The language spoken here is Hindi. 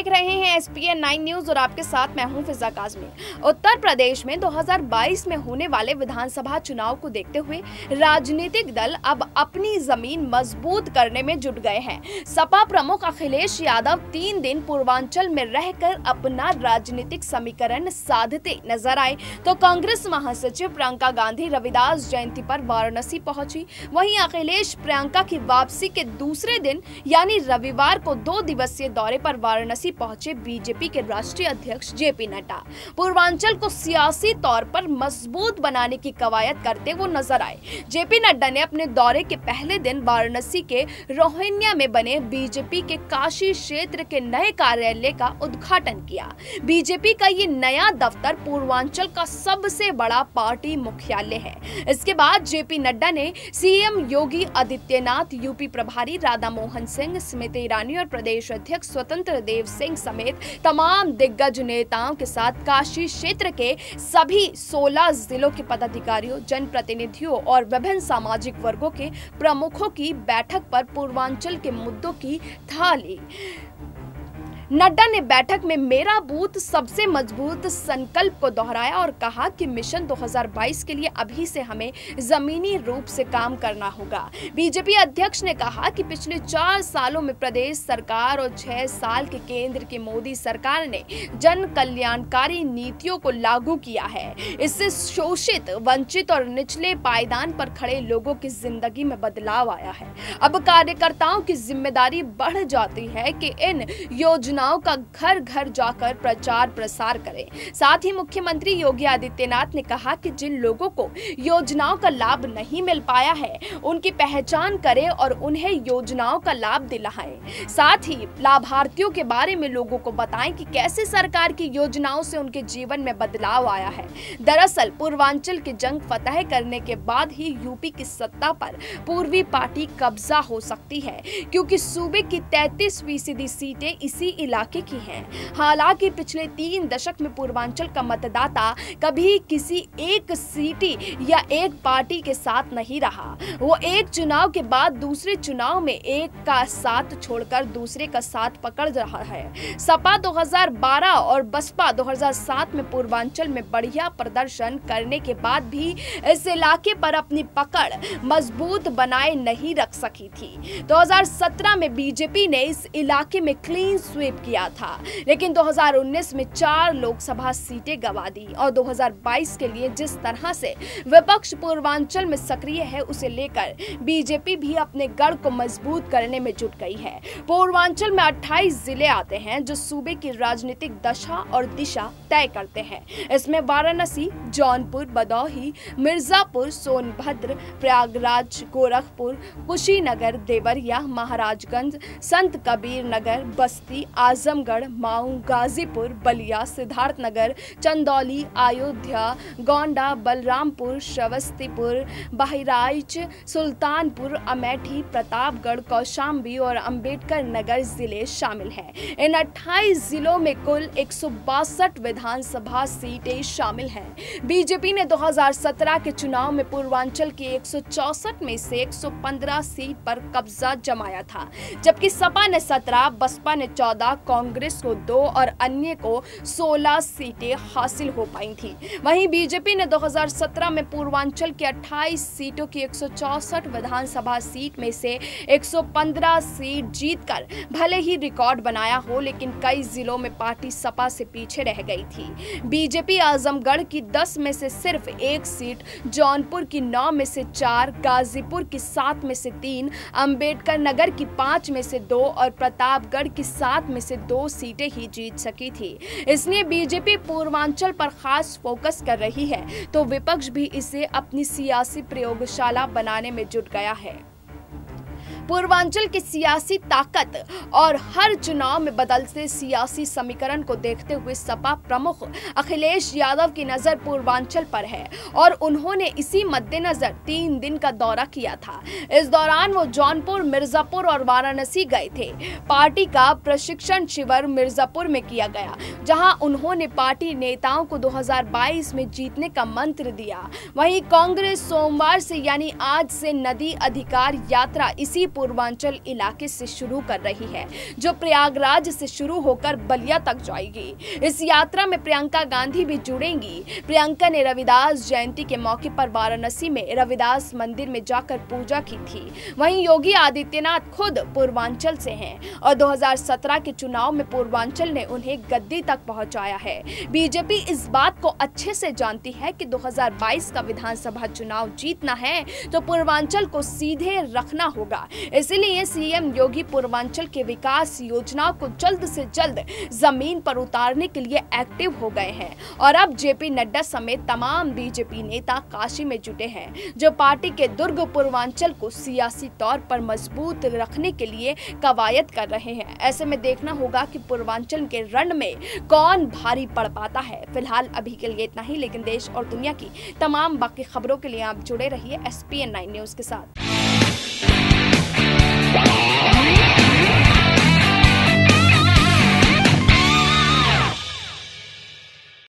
देख रहे हैं SPN9 न्यूज और आपके साथ मैं हूं फिजा काजमी। उत्तर प्रदेश में 2022 में होने वाले विधानसभा चुनाव को देखते हुए राजनीतिक दल अब अपनी जमीन मजबूत करने में जुट गए हैं। सपा प्रमुख अखिलेश यादव 3 दिन पूर्वांचल में रहकर अपना राजनीतिक समीकरण साधते नजर आए, तो कांग्रेस महासचिव प्रियंका गांधी रविदास जयंती पर वाराणसी पहुंची। वहीं अखिलेश प्रियंका की वापसी के दूसरे दिन यानी रविवार को 2 दिवसीय दौरे पर वाराणसी पहुंचे बीजेपी के राष्ट्रीय अध्यक्ष जेपी नड्डा। पूर्वांचल को सियासी तौर पर मजबूत बनाने की कवायद करते वो नजर आए। जेपी नड्डा ने अपने दौरे के पहले दिन वाराणसी के रोहिण्या में बने बीजेपी के काशी क्षेत्र के नए कार्यालय का उद्घाटन किया। बीजेपी का ये नया दफ्तर पूर्वांचल का सबसे बड़ा पार्टी मुख्यालय है। इसके बाद जेपी नड्डा ने सीएम योगी आदित्यनाथ, यूपी प्रभारी राधामोहन सिंह, स्मृति ईरानी और प्रदेश अध्यक्ष स्वतंत्र देव सिंह समेत तमाम दिग्गज नेताओं के साथ काशी क्षेत्र के सभी 16 जिलों के पदाधिकारियों, जनप्रतिनिधियों और विभिन्न सामाजिक वर्गों के प्रमुखों की बैठक पर पूर्वांचल के मुद्दों की थाली। नड्डा ने बैठक में मेरा बूथ सबसे मजबूत संकल्प को दोहराया और कहा कि मिशन 2022 के लिए अभी से हमें जमीनी रूप से काम करना होगा। बीजेपी अध्यक्ष ने कहा कि पिछले 4 सालों में प्रदेश सरकार और 6 साल के केंद्र की मोदी सरकार ने जन कल्याणकारी नीतियों को लागू किया है। इससे शोषित, वंचित और निचले पायदान पर खड़े लोगों की जिंदगी में बदलाव आया है। अब कार्यकर्ताओं की जिम्मेदारी बढ़ जाती है कि इन योजना का घर घर जाकर प्रचार प्रसार करें। साथ ही मुख्यमंत्री योगी आदित्यनाथ ने कहा कि जिन लोगों को योजनाओं का लाभ नहीं मिल पाया है उनकी पहचान करें और उन्हें योजनाओं का लाभ दिलाएं। साथ ही लाभार्थियों के बारे में लोगों को बताएं कि कैसे सरकार की योजनाओं से उनके जीवन में बदलाव आया है। दरअसल पूर्वांचल की जंग फतह करने के बाद ही यूपी की सत्ता पर पूर्वी पार्टी कब्जा हो सकती है, क्योंकि सूबे की 33% सीटें इसी इलाके की हैं। हालांकि पिछले 3 दशक में पूर्वांचल का मतदाता कभी किसी एक सीटी या एक पार्टी के साथ नहीं रहा। वो एक चुनाव के बाद दूसरे चुनाव में एक का साथ छोड़कर दूसरे का साथ पकड़ रहा है। सपा 2012 और बसपा 2007 में पूर्वांचल में बढ़िया प्रदर्शन करने के बाद भी इस इलाके पर अपनी पकड़ मजबूत बनाए नहीं रख सकी थी। 2017 में बीजेपी ने इस इलाके में क्लीन स्वीप किया था, लेकिन 2019 में 4 लोकसभा सीटें गवा दी और 2022 के लिए जिस तरह से विपक्ष पूर्वांचल में सक्रिय है उसे लेकर बीजेपी भी अपने गढ़ को मजबूत करने में जुट गई है। पूर्वांचल में 28 जिले आते हैं जो सूबे की राजनीतिक दशा और दिशा तय करते हैं। इसमें वाराणसी, जौनपुर, भदोही, मिर्जापुर, सोनभद्र, प्रयागराज, गोरखपुर, कुशीनगर, देवरिया, महाराजगंज, संत कबीर नगर, बस्ती, आजमगढ़, माऊ, गाजीपुर, बलिया, सिद्धार्थनगर, चंदौली, अयोध्या, गोंडा, बलरामपुर, श्रवस्तीपुर, बहराइच, सुल्तानपुर, अमेठी, प्रतापगढ़, कौशाम्बी और अंबेडकर नगर जिले शामिल हैं। इन 28 जिलों में कुल 162 विधानसभा सीटें शामिल हैं। बीजेपी ने 2017 के चुनाव में पूर्वांचल की 164 में से 115 सीट पर कब्जा जमाया था, जबकि सपा ने 17, बसपा ने 14, कांग्रेस को 2 और अन्य को 16 सीटें हासिल हो पाई थी। वहीं बीजेपी ने 2017 में पूर्वांचल की 28 सीटों की 164 विधानसभा सीट में से 115 सीट जीतकर भले ही रिकॉर्ड बनाया हो, लेकिन कई जिलों में पार्टी सपा से पीछे रह गई थी। बीजेपी आजमगढ़ की 10 में से सिर्फ 1 सीट, जौनपुर की 9 में से 4, गाजीपुर की 7 में से 3, अंबेडकर नगर की 5 में से 2 और प्रतापगढ़ की 7 में से 2 सीटें ही जीत सकी थी। इसलिए बीजेपी पूर्वांचल पर खास फोकस कर रही है, तो विपक्ष भी इसे अपनी सियासी प्रयोगशाला बनाने में जुट गया है। पूर्वांचल की सियासी ताकत और हर चुनाव में बदलते सियासी समीकरण को देखते हुए सपा प्रमुख अखिलेश यादव की नज़र पूर्वांचल पर है और उन्होंने इसी मद्देनजर 3 दिन का दौरा किया था। इस दौरान वो जौनपुर, मिर्जापुर और वाराणसी गए थे। पार्टी का प्रशिक्षण शिविर मिर्जापुर में किया गया, जहां उन्होंने पार्टी नेताओं को 2022 में जीतने का मंत्र दिया। वहीं कांग्रेस सोमवार से यानी आज से नदी अधिकार यात्रा इसी पूर्वांचल इलाके से शुरू कर रही है, जो प्रयागराज से शुरू होकर बलिया तक जाएगी। इस यात्रा में प्रियंका गांधी भी जुड़ेंगी। प्रियंका ने रविदास जयंती के मौके पर वाराणसी में रविदास मंदिर में जाकर पूजा की थी। वहीं योगी आदित्यनाथ खुद पूर्वांचल से हैं और 2017 के चुनाव में पूर्वांचल ने उन्हें गद्दी तक पहुंचाया है। बीजेपी इस बात को अच्छे से जानती है कि 2022 का विधानसभा चुनाव जीतना है तो पूर्वांचल को सीधे रखना होगा। इसलिए सीएम योगी पूर्वांचल के विकास योजनाओं को जल्द से जल्द जमीन पर उतारने के लिए एक्टिव हो गए हैं और अब जेपी नड्डा समेत तमाम बीजेपी नेता काशी में जुटे हैं, जो पार्टी के दुर्ग पूर्वांचल को सियासी तौर पर मजबूत रखने के लिए कवायद कर रहे हैं। ऐसे में देखना होगा कि पूर्वांचल के रण में कौन भारी पड़ पाता है। फिलहाल अभी के लिए इतना ही, लेकिन देश और दुनिया की तमाम बाकी खबरों के लिए आप जुड़े रहिए SPN9 न्यूज़ के साथ।